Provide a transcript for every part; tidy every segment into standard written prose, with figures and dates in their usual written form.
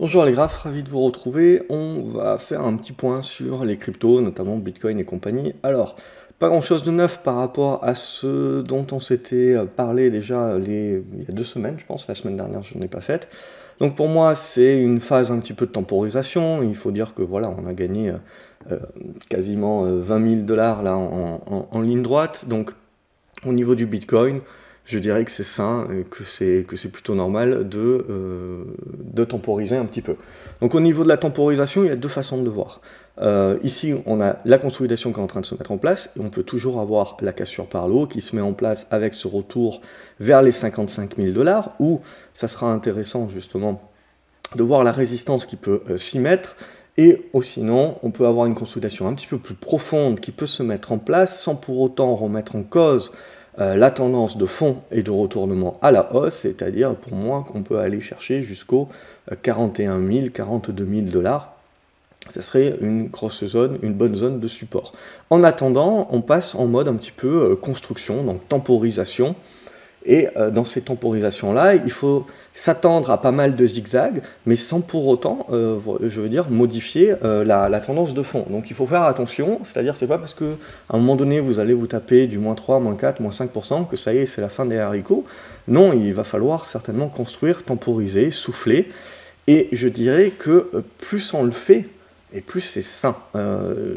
Bonjour les graphes, ravi de vous retrouver. On va faire un petit point sur les cryptos, notamment Bitcoin et compagnie. Alors, pas grand chose de neuf par rapport à ce dont on s'était parlé déjà il y a 2 semaines, je pense. La semaine dernière, je n'en ai pas fait. Donc pour moi, c'est une phase un petit peu de temporisation. Il faut dire que voilà, on a gagné quasiment 20 000 $ là en ligne droite. Donc au niveau du Bitcoin, je dirais que c'est sain, que c'est plutôt normal de temporiser un petit peu. Donc au niveau de la temporisation, il y a 2 façons de le voir. Ici, on a la consolidation qui est en train de se mettre en place. Et on peut toujours avoir la cassure par le haut qui se met en place avec ce retour vers les 55 000 $, où ça sera intéressant justement de voir la résistance qui peut s'y mettre. Et sinon, on peut avoir une consolidation un petit peu plus profonde qui peut se mettre en place sans pour autant remettre en cause la tendance de fond et de retournement à la hausse, c'est-à-dire pour moi qu'on peut aller chercher jusqu'aux 41 000, 42 000 dollars. Ça serait une grosse zone, une bonne zone de support. En attendant, on passe en mode un petit peu construction, donc temporisation. Et dans ces temporisations-là, il faut s'attendre à pas mal de zigzags, mais sans pour autant, je veux dire, modifier la tendance de fond. Donc il faut faire attention, c'est-à-dire c'est pas parce qu'à un moment donné, vous allez vous taper du moins 3, moins 4, moins 5% que ça y est, c'est la fin des haricots. Non, il va falloir certainement construire, temporiser, souffler. Et je dirais que plus on le fait, et plus c'est sain.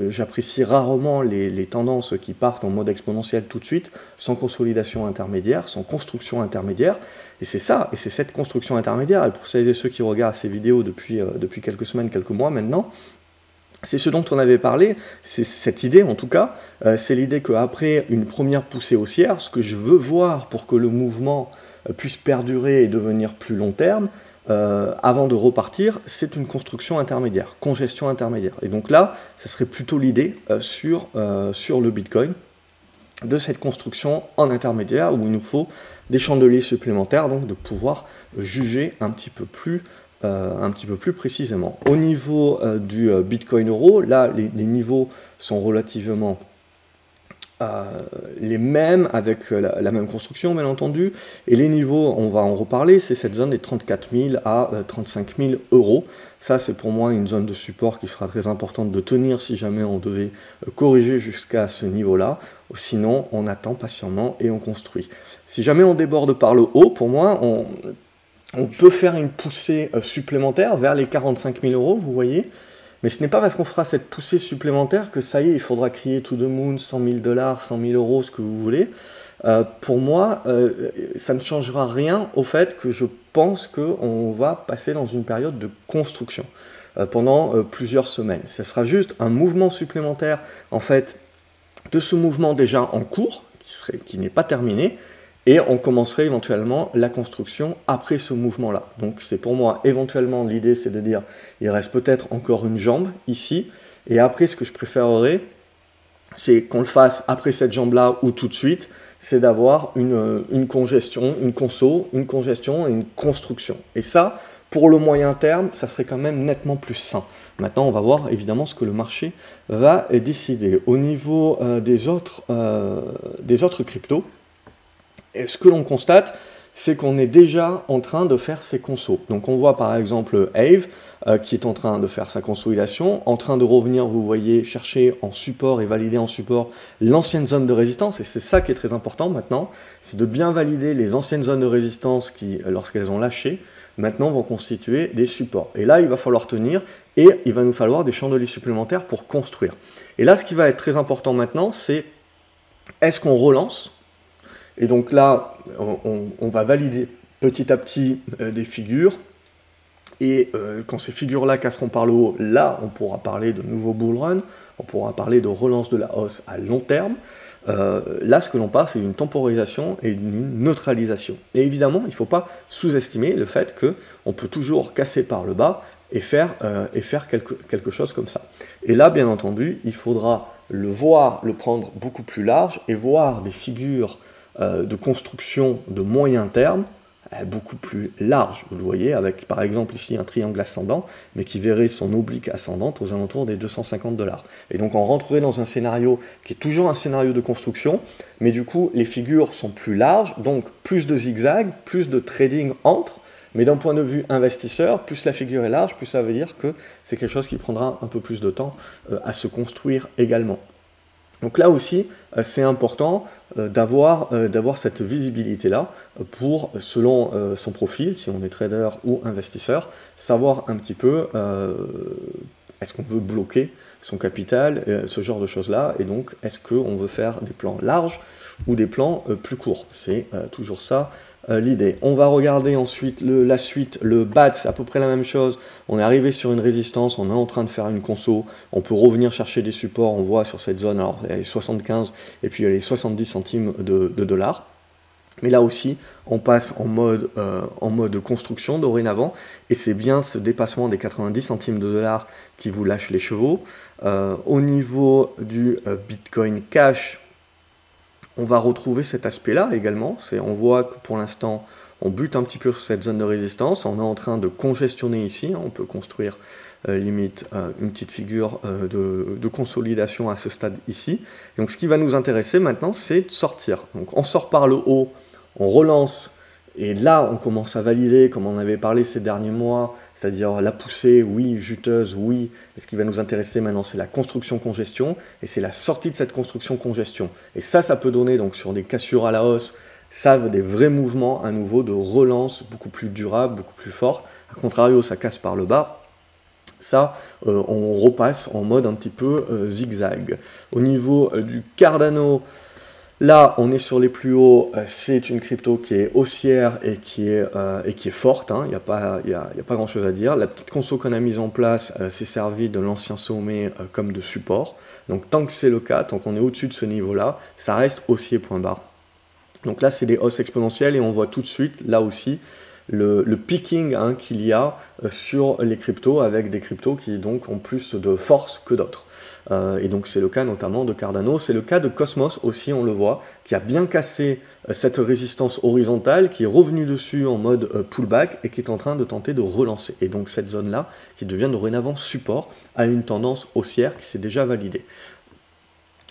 J'apprécie rarement les tendances qui partent en mode exponentiel tout de suite, sans consolidation intermédiaire, sans construction intermédiaire. Et c'est ça, et c'est cette construction intermédiaire. Et pour celles et ceux qui regardent ces vidéos depuis quelques semaines, quelques mois maintenant, c'est ce dont on avait parlé, c'est cette idée en tout cas, c'est l'idée qu'après une première poussée haussière, ce que je veux voir pour que le mouvement puisse perdurer et devenir plus long terme, avant de repartir, c'est une construction intermédiaire, congestion intermédiaire. Et donc là, ça serait plutôt l'idée sur le Bitcoin de cette construction en intermédiaire où il nous faut des chandeliers supplémentaires, donc de pouvoir juger un petit peu plus précisément. Au niveau du Bitcoin euro, là, les niveaux sont relativement les mêmes, avec la même construction bien entendu, et les niveaux, on va en reparler, c'est cette zone des 34 000 à 35 000 €. Ça c'est pour moi une zone de support qui sera très importante de tenir si jamais on devait corriger jusqu'à ce niveau-là. Sinon on attend patiemment et on construit. Si jamais on déborde par le haut, pour moi on peut faire une poussée supplémentaire vers les 45 000 €, vous voyez. Mais ce n'est pas parce qu'on fera cette poussée supplémentaire que ça y est, il faudra crier to the moon, 100 000 $, 100 000 €, ce que vous voulez. Pour moi, ça ne changera rien au fait que je pense qu'on va passer dans une période de construction pendant plusieurs semaines. Ce sera juste un mouvement supplémentaire, en fait, de ce mouvement déjà en cours, qui n'est pas terminé, et on commencerait éventuellement la construction après ce mouvement-là. Donc c'est pour moi, éventuellement, l'idée c'est de dire, il reste peut-être encore une jambe ici, et après ce que je préférerais, c'est qu'on le fasse après cette jambe-là ou tout de suite, c'est d'avoir une congestion, une congestion et une construction. Et ça, pour le moyen terme, ça serait quand même nettement plus sain. Maintenant, on va voir évidemment ce que le marché va décider. Au niveau des autres cryptos, et ce que l'on constate, c'est qu'on est déjà en train de faire ses consos. Donc on voit par exemple Hive qui est en train de faire sa consolidation, en train de revenir, vous voyez, chercher en support et valider en support l'ancienne zone de résistance. Et c'est ça qui est très important maintenant, c'est de bien valider les anciennes zones de résistance qui, lorsqu'elles ont lâché, maintenant vont constituer des supports. Et là, il va falloir tenir et il va nous falloir des chandeliers supplémentaires pour construire. Et là, ce qui va être très important maintenant, c'est est-ce qu'on relance ? Et donc là, on va valider petit à petit des figures. Et quand ces figures-là casseront par le haut, là, on pourra parler de nouveau bull run, on pourra parler de relance de la hausse à long terme. Là, ce que l'on passe, c'est une temporisation et une neutralisation. Et évidemment, il ne faut pas sous-estimer le fait qu'on peut toujours casser par le bas et faire quelque chose comme ça. Et là, bien entendu, il faudra le voir, le prendre beaucoup plus large et voir des figures de construction de moyen terme beaucoup plus large, vous le voyez, avec par exemple ici un triangle ascendant, mais qui verrait son oblique ascendante aux alentours des 250 $. Et donc on rentrerait dans un scénario qui est toujours un scénario de construction, mais du coup les figures sont plus larges, donc plus de zigzags, plus de trading entre, Mais d'un point de vue investisseur, plus la figure est large, plus ça veut dire que c'est quelque chose qui prendra un peu plus de temps à se construire également. Donc là aussi, c'est important d'avoir cette visibilité-là pour, selon son profil, si on est trader ou investisseur, savoir un petit peu est-ce qu'on veut bloquer son capital, ce genre de choses-là, et donc est-ce qu'on veut faire des plans larges ou des plans plus courts. C'est toujours ça l'idée. On va regarder ensuite la suite, le BATS, à peu près la même chose. On est arrivé sur une résistance, on est en train de faire une conso, on peut revenir chercher des supports, on voit sur cette zone, alors il y a les 75 et puis il y a les 70 centimes de dollars. Mais là aussi, on passe en mode construction dorénavant, et c'est bien ce dépassement des 90 centimes de dollars qui vous lâche les chevaux. Au niveau du Bitcoin Cash, on va retrouver cet aspect-là également. On voit que pour l'instant, on bute un petit peu sur cette zone de résistance. On est en train de congestionner ici. On peut construire limite une petite figure de consolidation à ce stade ici. Donc ce qui va nous intéresser maintenant, c'est de sortir. Donc on sort par le haut, on relance. Et là, on commence à valider, comme on avait parlé ces derniers mois, c'est-à-dire la poussée, oui, juteuse, oui. Mais ce qui va nous intéresser maintenant, c'est la construction-congestion, et c'est la sortie de cette construction-congestion. Et ça peut donner, donc sur des cassures à la hausse, ça veut des vrais mouvements à nouveau de relance beaucoup plus durable, beaucoup plus fort. A contrario, ça casse par le bas. Ça, on repasse en mode un petit peu zigzag. Au niveau du Cardano, là, on est sur les plus hauts, c'est une crypto qui est haussière et qui est forte, hein. Il n'y a pas grand-chose à dire. La petite conso qu'on a mise en place s'est servie de l'ancien sommet comme de support. Donc tant que c'est le cas, tant qu'on est au-dessus de ce niveau-là, ça reste haussier point barre. Donc là, c'est des hausses exponentielles et on voit tout de suite, là aussi, le picking hein, qu'il y a sur les cryptos, avec des cryptos qui donc ont plus de force que d'autres. Et donc c'est le cas notamment de Cardano, c'est le cas de Cosmos aussi, on le voit, qui a bien cassé cette résistance horizontale, qui est revenu dessus en mode pullback et qui est en train de tenter de relancer. Et donc cette zone-là, qui devient dorénavant support, a une tendance haussière qui s'est déjà validée.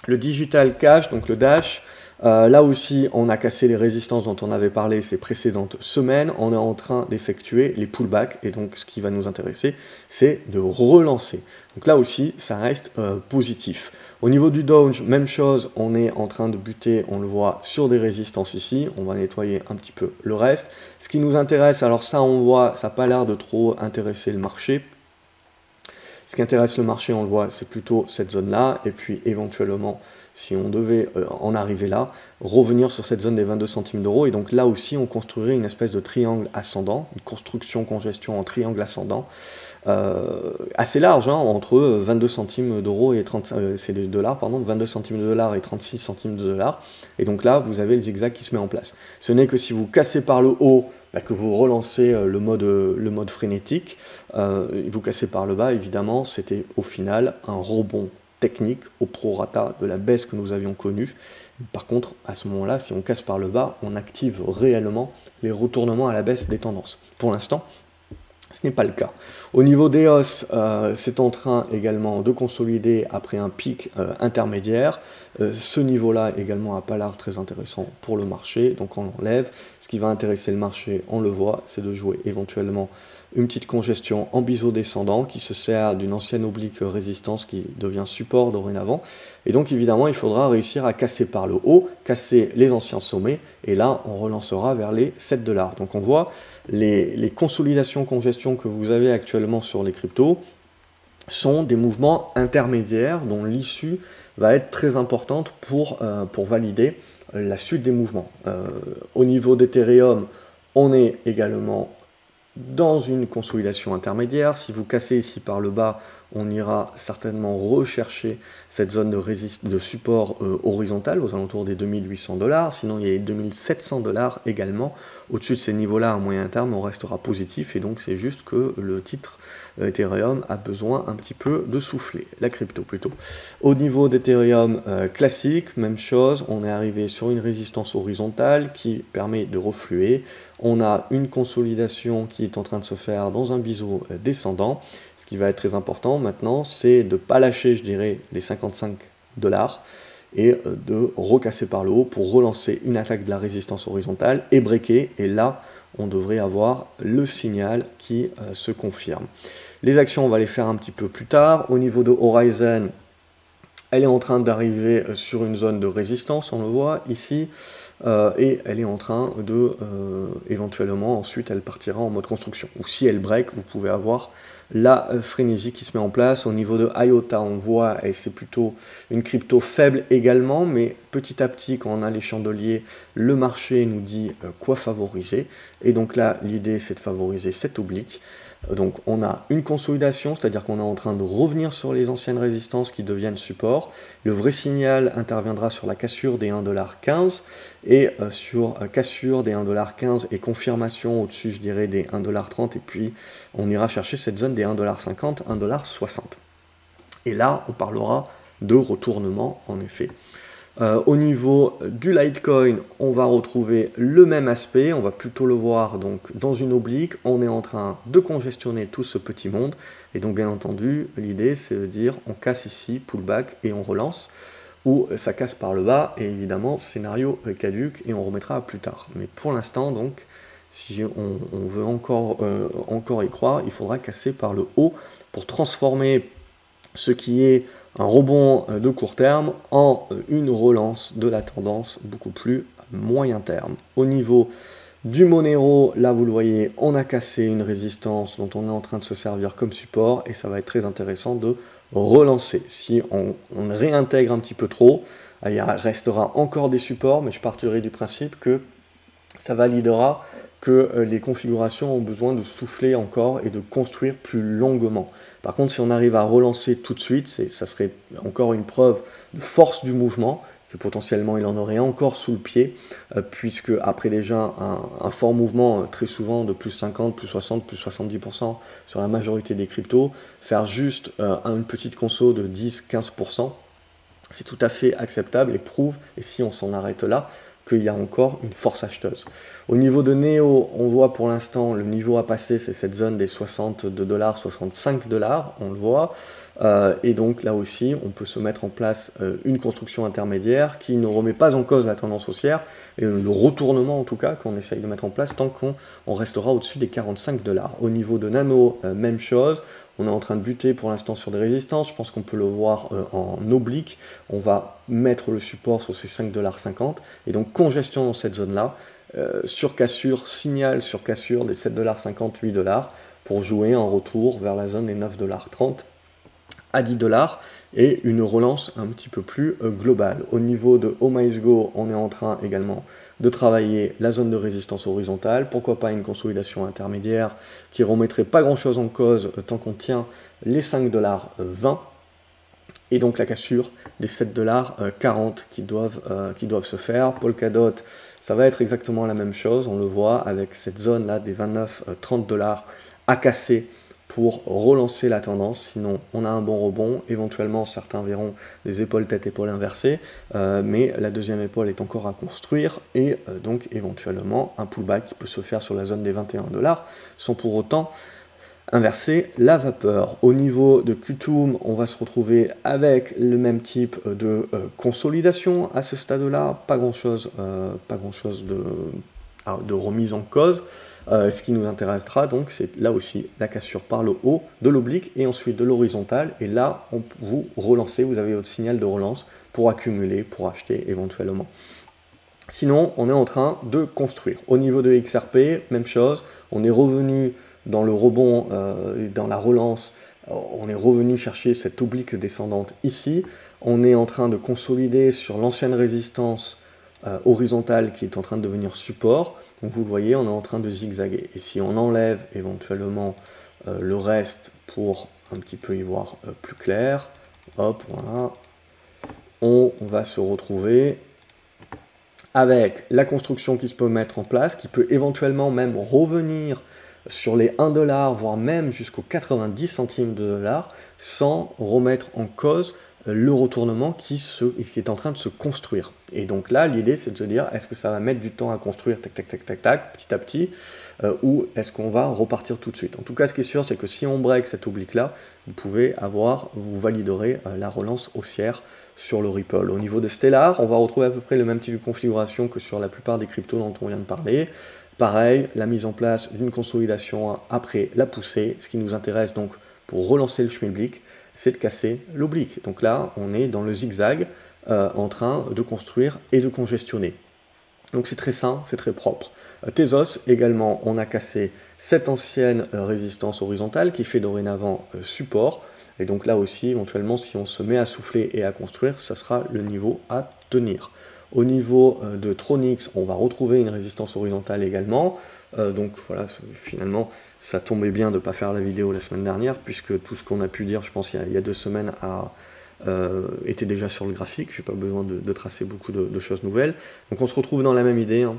Le Digital Cash, donc le Dash, là aussi, on a cassé les résistances dont on avait parlé ces précédentes semaines. On est en train d'effectuer les pullbacks et donc ce qui va nous intéresser, c'est de relancer. Donc là aussi, ça reste positif. Au niveau du Doge, même chose, on est en train de buter, on le voit, sur des résistances ici. On va nettoyer un petit peu le reste. Ce qui nous intéresse, alors ça, on voit, ça n'a pas l'air de trop intéresser le marché. Ce qui intéresse le marché, on le voit, c'est plutôt cette zone-là. Et puis éventuellement, si on devait en arriver là, revenir sur cette zone des 22 centimes d'euros. Et donc là aussi, on construirait une espèce de triangle ascendant, une construction-congestion en triangle ascendant, assez large, hein, entre 22 centimes d'euros et 22 centimes de dollars et 36 centimes de dollars. Et donc là, vous avez le zigzag qui se met en place. Ce n'est que si vous cassez par le haut, que vous relancez le mode frénétique, vous cassez par le bas, évidemment, c'était au final un rebond technique au prorata de la baisse que nous avions connue. Par contre, à ce moment-là, si on casse par le bas, on active réellement les retournements à la baisse des tendances. Pour l'instant, ce n'est pas le cas. Au niveau des hausses, c'est en train également de consolider après un pic intermédiaire. Ce niveau-là également n'a pas l'air très intéressant pour le marché, donc on l'enlève. Ce qui va intéresser le marché, on le voit, c'est de jouer éventuellement une petite congestion en biseau descendant qui se sert d'une ancienne oblique résistance qui devient support dorénavant. Et donc évidemment, il faudra réussir à casser par le haut, casser les anciens sommets, et là, on relancera vers les 7 dollars. Donc on voit les consolidations, congestions que vous avez actuellement sur les cryptos sont des mouvements intermédiaires dont l'issue va être très importante pour valider la suite des mouvements. Au niveau d'Ethereum, on est également dans une consolidation intermédiaire. Si vous cassez ici par le bas, on ira certainement rechercher cette zone de support horizontal aux alentours des 2800 $. Sinon, il y a 2700 $ également. Au-dessus de ces niveaux-là, à moyen terme, on restera positif. Et donc, c'est juste que le titre Ethereum a besoin un petit peu de souffler. La crypto, plutôt. Au niveau d'Ethereum classique, même chose. On est arrivé sur une résistance horizontale qui permet de refluer. On a une consolidation qui est en train de se faire dans un biseau descendant. Ce qui va être très important maintenant, c'est de ne pas lâcher, je dirais, les 55 $ et de recasser par le haut pour relancer une attaque de la résistance horizontale et breaker. Et là, on devrait avoir le signal qui se confirme. Les actions, on va les faire un petit peu plus tard. Au niveau de Horizon, elle est en train d'arriver sur une zone de résistance, on le voit ici, et elle est en train de, éventuellement, ensuite, elle partira en mode construction. Ou si elle break, vous pouvez avoir la frénésie qui se met en place. Au niveau de IOTA, on voit, et c'est plutôt une crypto faible également, mais petit à petit, quand on a les chandeliers, le marché nous dit quoi favoriser. Et donc là, l'idée, c'est de favoriser cet oblique. Donc on a une consolidation, c'est-à-dire qu'on est en train de revenir sur les anciennes résistances qui deviennent support. Le vrai signal interviendra sur la cassure des 1,15$ et sur cassure des 1,15$ et confirmation au-dessus, je dirais, des 1,30$. Et puis on ira chercher cette zone des 1,50$, 1,60$. Et là, on parlera de retournement en effet. Au niveau du Litecoin, on va retrouver le même aspect, on va plutôt le voir donc dans une oblique, on est en train de congestionner tout ce petit monde, et donc bien entendu, l'idée c'est de dire on casse ici, pullback et on relance, ou ça casse par le bas, et évidemment scénario caduque et on remettra à plus tard. Mais pour l'instant donc, si on veut encore y croire, il faudra casser par le haut pour transformer ce qui est un rebond de court terme en une relance de la tendance beaucoup plus moyen terme. Au niveau du Monero, là vous le voyez, on a cassé une résistance dont on est en train de se servir comme support et ça va être très intéressant de relancer. Si on réintègre un petit peu trop, il restera encore des supports, mais je partirai du principe que ça validera que les configurations ont besoin de souffler encore et de construire plus longuement. Par contre, si on arrive à relancer tout de suite, ça serait encore une preuve de force du mouvement, que potentiellement il en aurait encore sous le pied, puisque après déjà un fort mouvement, très souvent de plus 50, plus 60, plus 70% sur la majorité des cryptos, faire juste une petite conso de 10-15%, c'est tout à fait acceptable et prouve, et si on s'en arrête là, qu'il y a encore une force acheteuse. Au niveau de Neo, on voit pour l'instant le niveau à passer, c'est cette zone des 62$, 65$, on le voit. Et donc là aussi, on peut se mettre en place une construction intermédiaire qui ne remet pas en cause la tendance haussière, et le retournement en tout cas qu'on essaye de mettre en place tant qu'on restera au-dessus des 45$. Au niveau de Nano, même chose. On est en train de buter pour l'instant sur des résistances. Je pense qu'on peut le voir en oblique. On va mettre le support sur ces 5,50$. Et donc, congestion dans cette zone-là. Surcassure, signal sur cassure des 7,50$, 8$ pour jouer en retour vers la zone des 9,30$ à 10$ et une relance un petit peu plus globale. Au niveau de Omaisgo, on est en train également de travailler la zone de résistance horizontale, pourquoi pas une consolidation intermédiaire qui remettrait pas grand-chose en cause tant qu'on tient les 5,20$, et donc la cassure des 7,40$ qui doivent se faire. Polkadot, ça va être exactement la même chose, on le voit avec cette zone-là des 29-30$ à casser pour relancer la tendance, sinon on a un bon rebond, éventuellement certains verront des épaules tête-épaule inversées, mais la deuxième épaule est encore à construire, et donc éventuellement un pullback qui peut se faire sur la zone des 21$, sans pour autant inverser la vapeur. Au niveau de Qtum, on va se retrouver avec le même type de consolidation à ce stade-là, pas grand-chose de remise en cause. Ce qui nous intéressera donc, c'est là aussi la cassure par le haut de l'oblique et ensuite de l'horizontale. Et là, vous relancez, vous avez votre signal de relance pour accumuler, pour acheter éventuellement. Sinon, on est en train de construire. Au niveau de XRP, même chose, on est revenu dans le rebond, dans la relance, on est revenu chercher cette oblique descendante ici. On est en train de consolider sur l'ancienne résistance horizontale qui est en train de devenir support. Donc vous le voyez, on est en train de zigzaguer. Et si on enlève éventuellement le reste pour un petit peu y voir plus clair, hop, voilà, on va se retrouver avec la construction qui se peut mettre en place, qui peut éventuellement même revenir sur les 1$, voire même jusqu'aux 90 centimes de dollars, sans remettre en cause le retournement qui est en train de se construire. Et donc là, l'idée, c'est de se dire, est-ce que ça va mettre du temps à construire, tac, petit à petit, ou est-ce qu'on va repartir tout de suite? En tout cas, ce qui est sûr, c'est que si on break cette oblique-là, vous validerez la relance haussière sur le Ripple. Au niveau de Stellar, on va retrouver à peu près le même type de configuration que sur la plupart des cryptos dont on vient de parler. Pareil, la mise en place d'une consolidation après la poussée. Ce qui nous intéresse donc pour relancer le schmilblick, c'est de casser l'oblique. Donc là, on est dans le zigzag en train de construire et de congestionner. Donc c'est très sain, c'est très propre. Tezos, également, on a cassé cette ancienne résistance horizontale qui fait dorénavant support. Et donc là aussi, éventuellement, si on se met à souffler et à construire, ça sera le niveau à tenir. Au niveau de Tronix, on va retrouver une résistance horizontale également. Donc voilà, finalement, ça tombait bien de ne pas faire la vidéo la semaine dernière, puisque tout ce qu'on a pu dire, je pense, il y a 2 semaines, était déjà sur le graphique. Je n'ai pas besoin de tracer beaucoup de choses nouvelles. Donc on se retrouve dans la même idée, hein.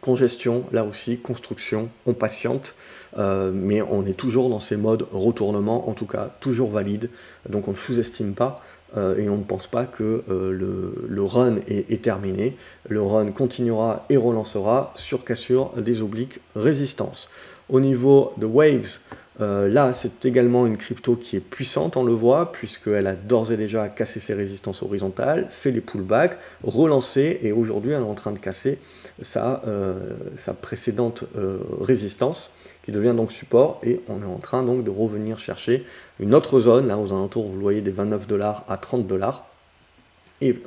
Congestion, là aussi, construction, on patiente, mais on est toujours dans ces modes retournement, en tout cas toujours valide, donc on ne sous-estime pas et on ne pense pas que le run est terminé. Le run continuera et relancera sur cassure des obliques résistance. Au niveau de Waves, là c'est également une crypto qui est puissante, on le voit, puisqu'elle a d'ores et déjà cassé ses résistances horizontales, fait les pullbacks, relancé, et aujourd'hui elle est en train de casser sa précédente résistance qui devient donc support, et on est en train donc de revenir chercher une autre zone, là aux alentours vous voyez des 29$ à 30$. Et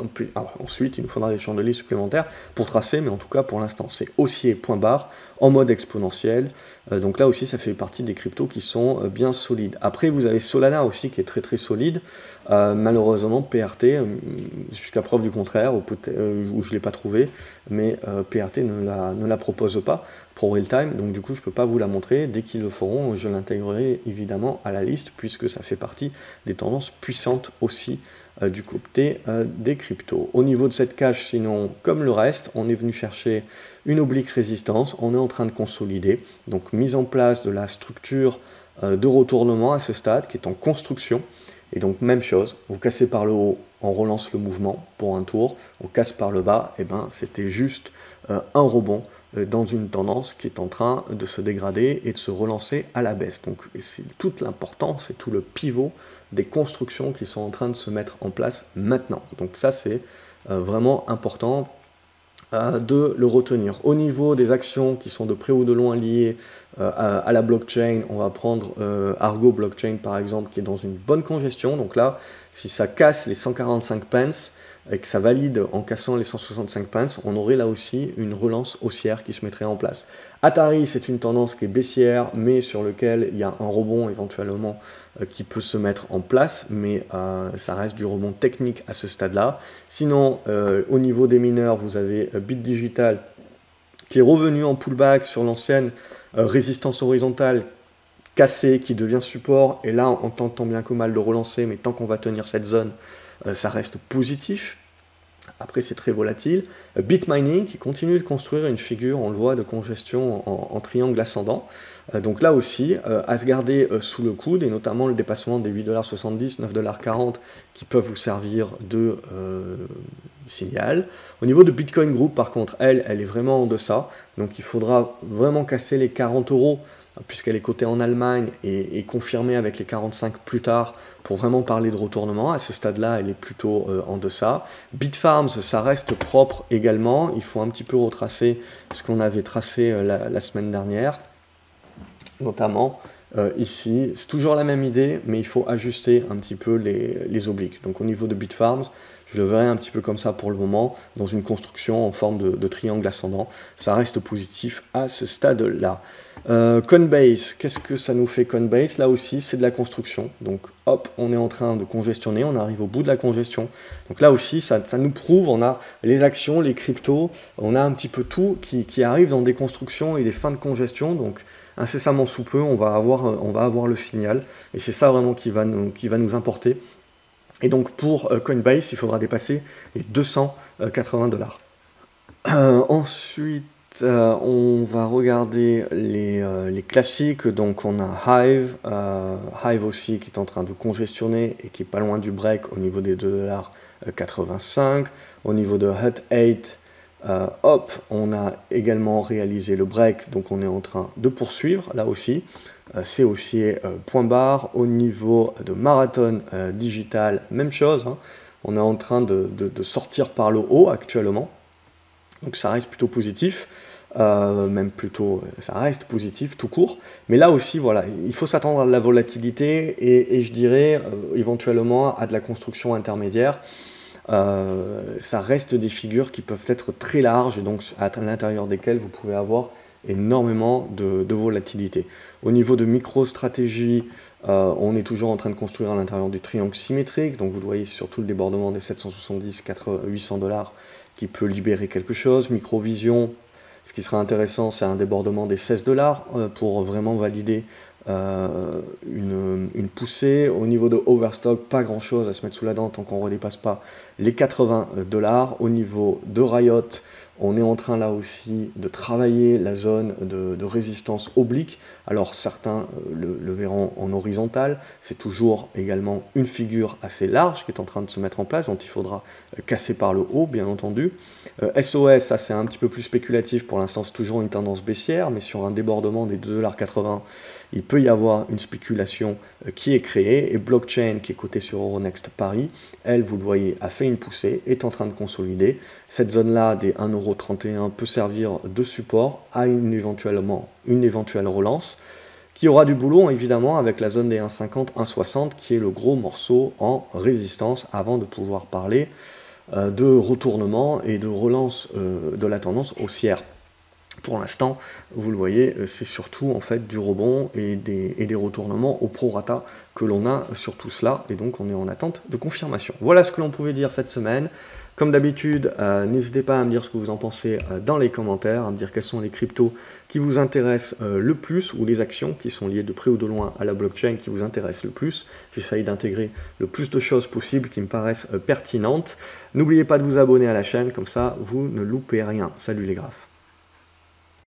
ensuite, il nous faudra des chandeliers supplémentaires pour tracer, mais en tout cas, pour l'instant, c'est haussier point barre, en mode exponentiel. Donc là aussi, ça fait partie des cryptos qui sont bien solides. Après, vous avez Solana aussi, qui est très très solide. Malheureusement, PRT, jusqu'à preuve du contraire, où je ne l'ai pas trouvé, mais PRT ne la propose pas pour real time, donc du coup je ne peux pas vous la montrer. Dès qu'ils le feront, je l'intégrerai évidemment à la liste, puisque ça fait partie des tendances puissantes aussi du côté des cryptos. Au niveau de cette cache, sinon, comme le reste, on est venu chercher une oblique résistance, on est en train de consolider, donc mise en place de la structure de retournement à ce stade, qui est en construction. Et donc même chose, vous cassez par le haut, on relance le mouvement pour un tour, on casse par le bas, et ben c'était juste un rebond dans une tendance qui est en train de se dégrader et de se relancer à la baisse. Donc c'est toute l'importance et tout le pivot des constructions qui sont en train de se mettre en place maintenant. Donc ça c'est vraiment important de le retenir. Au niveau des actions qui sont de près ou de loin liées à la blockchain, on va prendre Argo Blockchain par exemple, qui est dans une bonne congestion. Donc là, si ça casse les 145 pence et que ça valide en cassant les 165 pence, on aurait là aussi une relance haussière qui se mettrait en place. Atari, c'est une tendance qui est baissière, mais sur lequel il y a un rebond éventuellement qui peut se mettre en place, mais ça reste du rebond technique à ce stade-là. Sinon, au niveau des mineurs, vous avez Bit Digital qui est revenu en pullback sur l'ancienne résistance horizontale cassée qui devient support, et là on tente tant bien que mal de relancer, mais tant qu'on va tenir cette zone, ça reste positif. Après, c'est très volatile. Bitmining qui continue de construire une figure, on le voit, de congestion en triangle ascendant. Donc là aussi, à se garder sous le coude, et notamment le dépassement des 8,70$, 9,40$ qui peuvent vous servir de signal. Au niveau de Bitcoin Group, par contre, elle est vraiment en deçà. Donc il faudra vraiment casser les 40€. Puisqu'elle est cotée en Allemagne et confirmée avec les 45 plus tard pour vraiment parler de retournement. À ce stade-là, elle est plutôt en deçà. Bitfarms, ça reste propre également. Il faut un petit peu retracer ce qu'on avait tracé la semaine dernière, notamment ici. C'est toujours la même idée, mais il faut ajuster un petit peu les obliques. Donc au niveau de Bitfarms, je le verrai un petit peu comme ça pour le moment, dans une construction en forme de triangle ascendant. Ça reste positif à ce stade-là. Coinbase, qu'est-ce que ça nous fait Coinbase? Là aussi, c'est de la construction. Donc hop, on est en train de congestionner, on arrive au bout de la congestion. Donc là aussi, ça nous prouve, on a les actions, les cryptos, on a un petit peu tout qui arrive dans des constructions et des fins de congestion. Donc incessamment sous peu, on va avoir le signal. Et c'est ça vraiment qui va nous importer. Et donc pour Coinbase, il faudra dépasser les 280$. Ensuite, on va regarder les classiques. Donc on a Hive, Hive aussi qui est en train de congestionner et qui est pas loin du break au niveau des 2,85$. Au niveau de Hut 8, hop, on a également réalisé le break, donc on est en train de poursuivre là aussi. C'est aussi point barre. Au niveau de Marathon Digital, même chose, hein. on est en train de sortir par le haut actuellement. Donc ça reste plutôt positif, même plutôt, ça reste positif tout court. Mais là aussi, voilà, il faut s'attendre à de la volatilité et je dirais éventuellement à de la construction intermédiaire. Ça reste des figures qui peuvent être très larges et donc à l'intérieur desquelles vous pouvez avoir énormément de volatilité. Au niveau de micro-stratégie, on est toujours en train de construire à l'intérieur du triangle symétrique, donc vous le voyez surtout le débordement des 770-800 $ qui peut libérer quelque chose. Microvision, ce qui sera intéressant, c'est un débordement des 16 $ pour vraiment valider une poussée. Au niveau de Overstock, pas grand chose à se mettre sous la dent tant qu'on ne redépasse pas les 80 $. Au niveau de Riot, on est en train là aussi de travailler la zone de résistance oblique. Alors certains le verront en horizontal. C'est toujours également une figure assez large qui est en train de se mettre en place, dont il faudra casser par le haut, bien entendu. SOS, ça c'est un petit peu plus spéculatif. Pour l'instant, c'est toujours une tendance baissière, mais sur un débordement des 2,80 $, il peut y avoir une spéculation qui est créée. Et Blockchain, qui est cotée sur Euronext Paris, elle, vous le voyez, a fait une poussée, est en train de consolider. Cette zone-là des 1,31 € peut servir de support à une éventuelle relance qui aura du boulot évidemment avec la zone des 1,50-1,60 qui est le gros morceau en résistance avant de pouvoir parler de retournement et de relance de la tendance haussière. Pour l'instant, vous le voyez, c'est surtout en fait du rebond et des retournements au prorata que l'on a sur tout cela. Et donc, on est en attente de confirmation. Voilà ce que l'on pouvait dire cette semaine. Comme d'habitude, n'hésitez pas à me dire ce que vous en pensez dans les commentaires, à me dire quels sont les cryptos qui vous intéressent le plus ou les actions qui sont liées de près ou de loin à la blockchain qui vous intéressent le plus. J'essaye d'intégrer le plus de choses possibles qui me paraissent pertinentes. N'oubliez pas de vous abonner à la chaîne, comme ça, vous ne loupez rien. Salut les graphes.